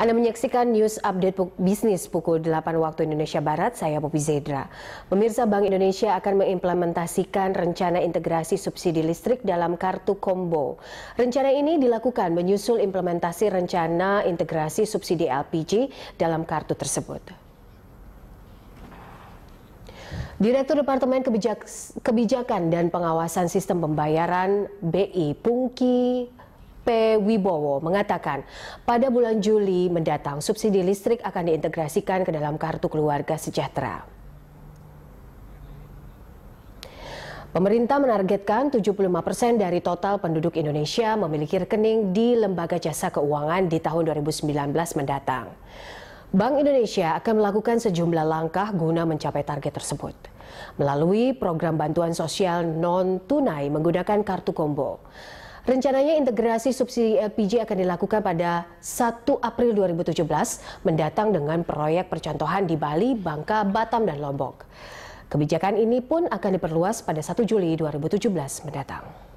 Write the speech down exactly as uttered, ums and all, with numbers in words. Anda menyaksikan news update bisnis pukul delapan waktu Indonesia Barat, saya Poppy Zeidra. Pemirsa, Bank Indonesia akan mengimplementasikan rencana integrasi subsidi listrik dalam kartu combo. Rencana ini dilakukan menyusul implementasi rencana integrasi subsidi L P G dalam kartu tersebut. Direktur Departemen Kebijak Kebijakan dan Pengawasan Sistem Pembayaran B I, Pungki P. Wibowo, mengatakan pada bulan Juli mendatang subsidi listrik akan diintegrasikan ke dalam kartu keluarga sejahtera. Pemerintah menargetkan tujuh puluh lima persen dari total penduduk Indonesia memiliki rekening di Lembaga Jasa Keuangan di tahun dua ribu sembilan belas mendatang. Bank Indonesia akan melakukan sejumlah langkah guna mencapai target tersebut melalui program bantuan sosial non-tunai menggunakan kartu combo. Rencananya integrasi subsidi L P G akan dilakukan pada satu April dua ribu tujuh belas mendatang dengan proyek percontohan di Bali, Bangka, Batam, dan Lombok. Kebijakan ini pun akan diperluas pada satu Juli dua ribu tujuh belas mendatang.